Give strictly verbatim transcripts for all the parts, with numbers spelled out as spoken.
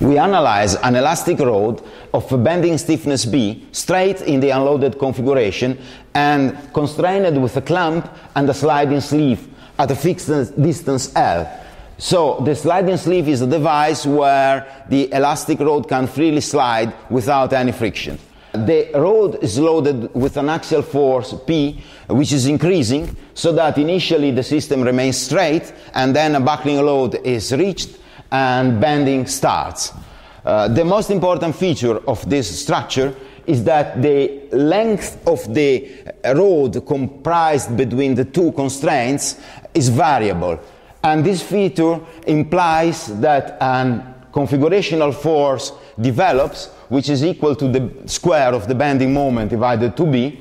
We analyze an elastic rod of bending stiffness B straight in the unloaded configuration and constrained with a clamp and a sliding sleeve at a fixed distance L. So the sliding sleeve is a device where the elastic rod can freely slide without any friction. The rod is loaded with an axial force P, which is increasing, so that initially the system remains straight and then a buckling load is reached and bending starts. Uh, the most important feature of this structure is that the length of the rod comprised between the two constraints is variable, and this feature implies that an configurational force develops which is equal to the square of the bending moment divided by B,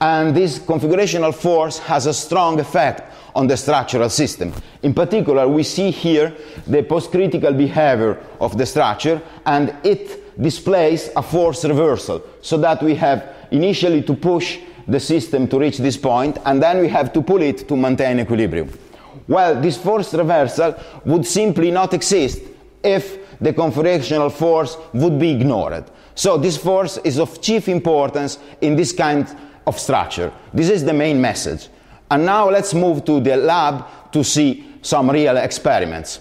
and this configurational force has a strong effect on the structural system. In particular, we see here the post-critical behavior of the structure, and it displays a force reversal, so that we have initially to push the system to reach this point, and then we have to pull it to maintain equilibrium. Well, this force reversal would simply not exist if the configurational force would be ignored. So this force is of chief importance in this kind of structure. This is the main message. And now let's move to the lab to see some real experiments.